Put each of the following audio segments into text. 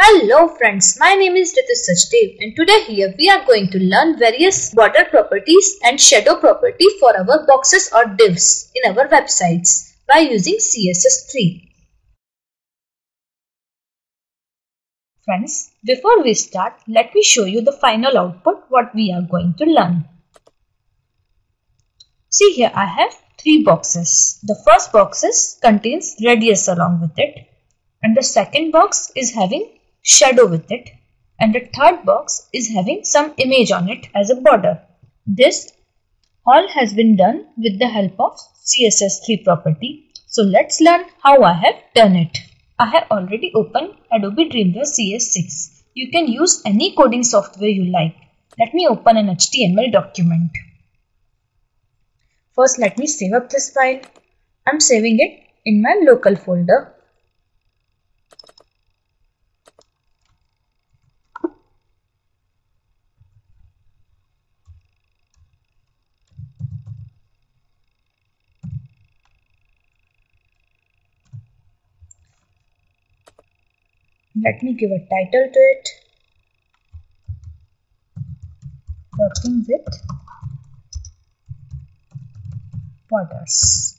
Hello friends, my name is Ritu Sachdev and today here we are going to learn various border properties and shadow property for our boxes or divs in our websites by using CSS3. Friends, before we start, let me show you the final output what we are going to learn. See, here I have three boxes. The first box contains radius along with it, and the second box is having shadow with it, and the third box is having some image on it as a border. This all has been done with the help of CSS3 property. So let's learn how I have done it. I have already opened Adobe Dreamweaver CS6. You can use any coding software you like. Let me open an HTML document. First, let me save up this file. I'm saving it in my local folder. Let me give a title to it, working with borders.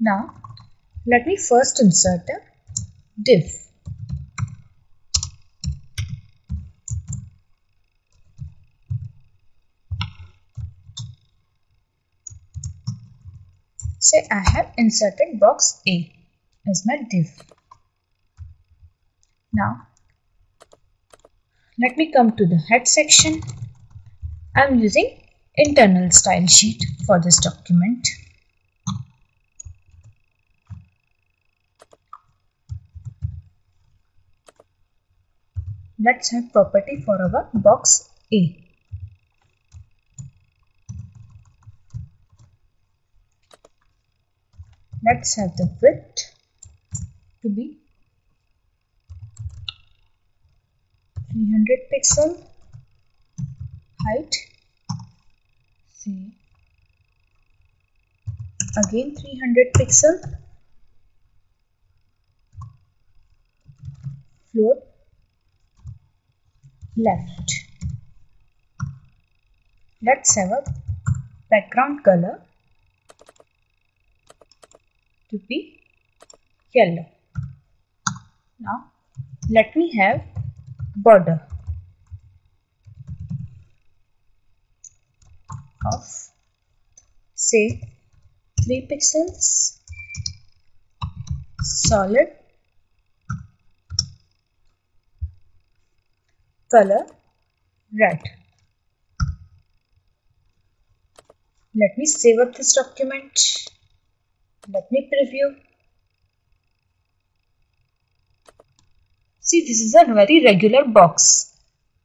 Now, let me first insert a div. Say I have inserted box A as my div. Now, let me come to the head section. I am using internal style sheet for this document. Let's have property for our box A. Let's have the width to be 300 pixel, height say again 300 pixel, floor left. Let's have a background color to be yellow. Now, let me have border of say 3 pixels, solid, color red. Let me save up this document. Let me preview. See, this is a very regular box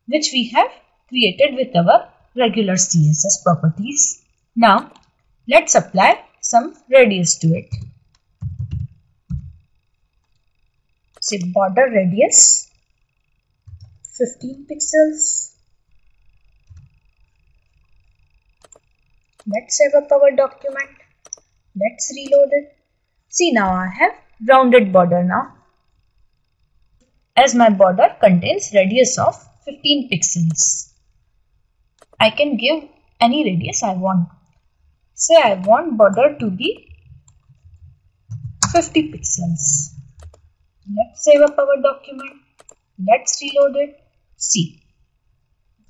which we have created with our regular CSS properties. Now, let's apply some radius to it. Say border radius 15 pixels. Let's save up our document. Let's reload it. See, now I have rounded border now, as my border contains radius of 15 pixels. I can give any radius I want. Say I want border to be 50 pixels. Let's save up our document. Let's reload it. See,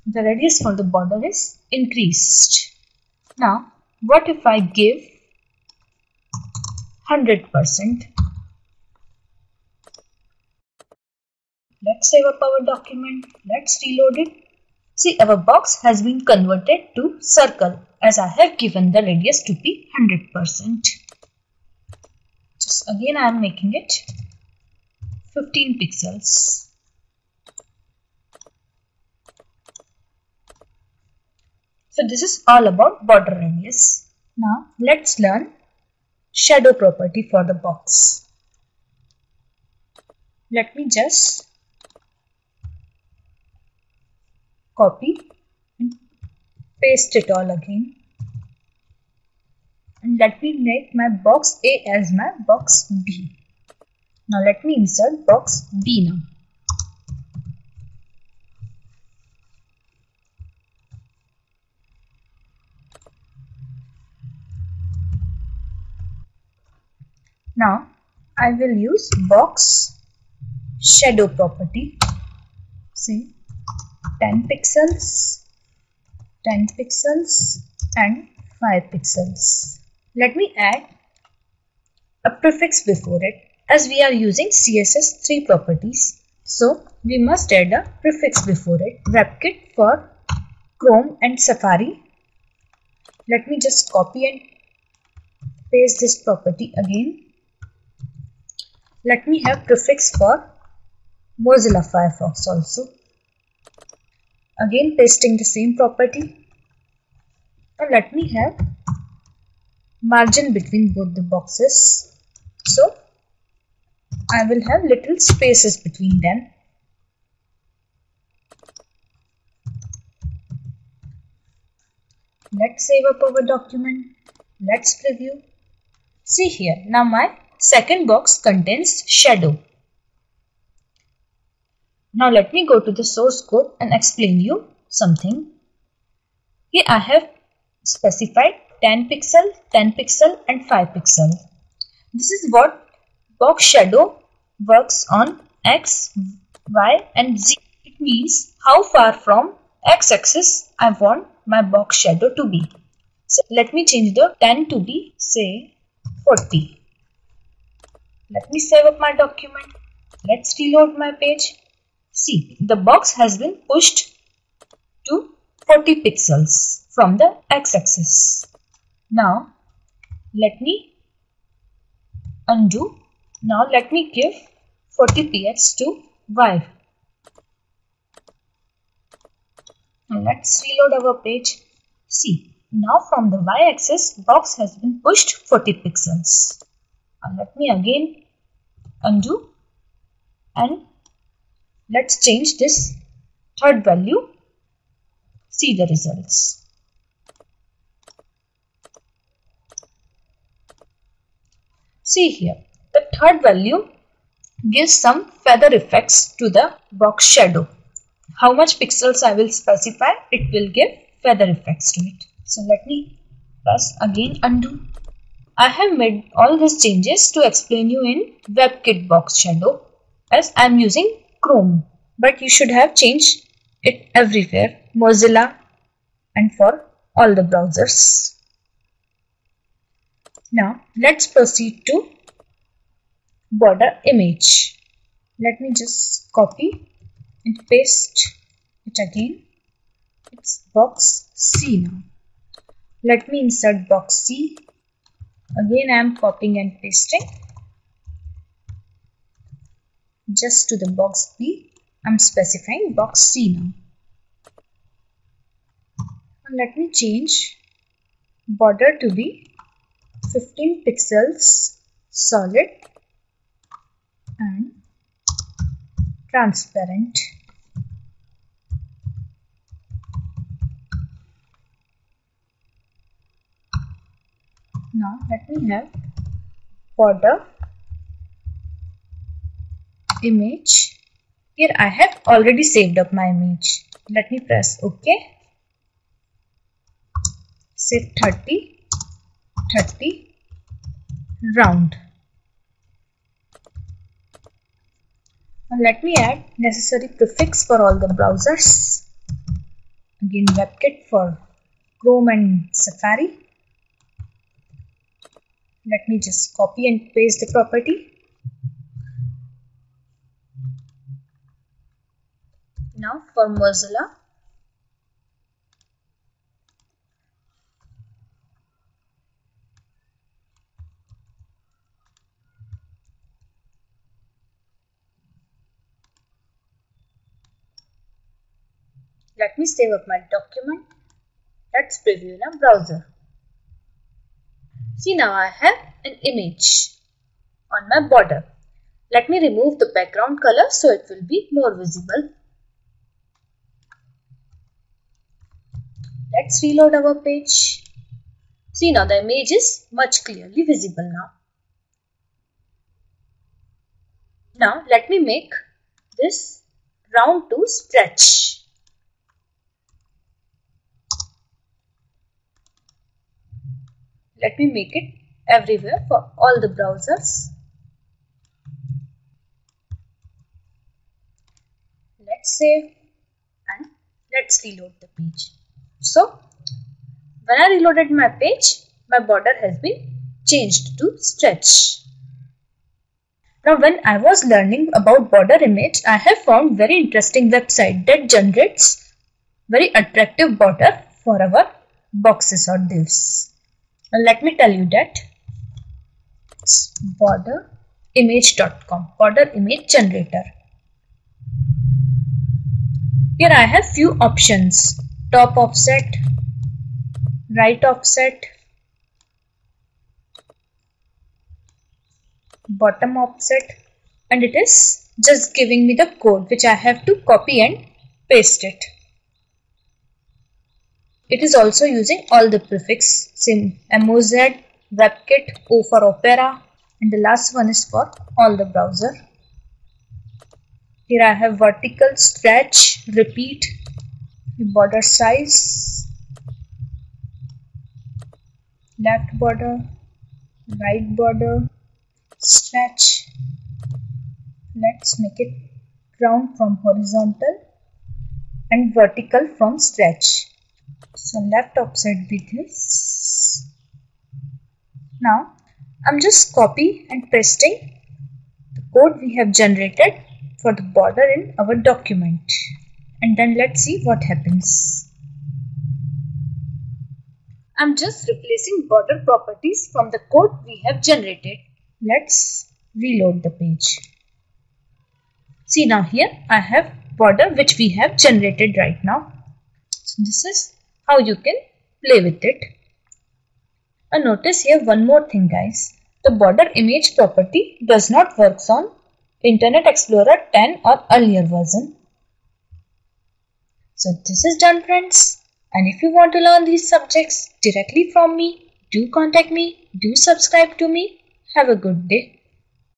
the radius for the border is increased. Now, what if I give 100%? Let's save up our document. Let's reload it. See, our box has been converted to circle as I have given the radius to be 100%. Just again, I am making it 15 pixels. So this is all about border radius. Now let's learn shadow property for the box. Let me just copy and paste it all again, and let me make my box A as my box B. Now let me insert box B now. Now I will use box shadow property. See, 10 pixels, 10 pixels and 5 pixels. Let me add a prefix before it as we are using CSS3 properties. So we must add a prefix before it. WebKit for Chrome and Safari. Let me just copy and paste this property again. Let me have prefix for Mozilla Firefox also. Again pasting the same property. Now let me have margin between both the boxes. So I will have little spaces between them. Let's save up our document. Let's preview. See here, now my second box contains shadow. Now let me go to the source code and explain you something. Here I have specified 10 pixel, 10 pixel and 5 pixel. This is what box shadow works on X, Y and Z. It means how far from X axis I want my box shadow to be. So let me change the 10 to be say 40. Let me save up my document. Let's reload my page. See, the box has been pushed to 40 pixels from the x-axis. Now, let me undo. Now, let me give 40 px to y. Now, let's reload our page. See, now from the y-axis, box has been pushed 40 pixels. Now let me again undo and let's change this third value. See the results. See here, the third value gives some feather effects to the box shadow. How much pixels I will specify, it will give feather effects to it. So let me press again undo. I have made all these changes to explain you in WebKit box shadow as I am using Chrome, but you should have changed it everywhere, Mozilla and for all the browsers. Now let's proceed to border image. Let me just copy and paste it again. It's box C now. Let me insert box C. Again I am copying and pasting just to the box B. I am specifying box C now. And let me change border to be 15 pixels solid and transparent. Now let me have border image. Here I have already saved up my image. Let me press OK. Say 30, 30, round. Now let me add necessary prefix for all the browsers. Again WebKit for Chrome and Safari. Let me just copy and paste the property. Now for Mozilla. Let me save up my document. Let's preview in a browser. See, now I have an image on my border. Let me remove the background color so it will be more visible. Let's reload our page. See, now the image is much clearly visible now. Now let me make this round to stretch. Let me make it everywhere for all the browsers. Let's save and let's reload the page. So when I reloaded my page, my border has been changed to stretch. Now when I was learning about border image, I have found very interesting website that generates very attractive border for our boxes or divs. And let me tell you that it's borderimage.com, border image generator. Here I have few options: top offset, right offset, bottom offset, and it is just giving me the code which I have to copy and paste it. It is also using all the prefix sim, MOZ, WebKit, O for Opera, and the last one is for all the browser. Here I have vertical, stretch, repeat, border size, left border, right border, stretch. Let's make it round from horizontal and vertical from stretch. So left offset with this. Now I'm just copy and pasting the code we have generated for the border in our document, and then let's see what happens. I'm just replacing border properties from the code we have generated. Let's reload the page. See, now here I have border which we have generated right now. So this is how you can play with it. And notice here one more thing, guys. The border image property does not work on Internet Explorer 10 or earlier version. So this is done, friends. And if you want to learn these subjects directly from me, do contact me, do subscribe to me. Have a good day.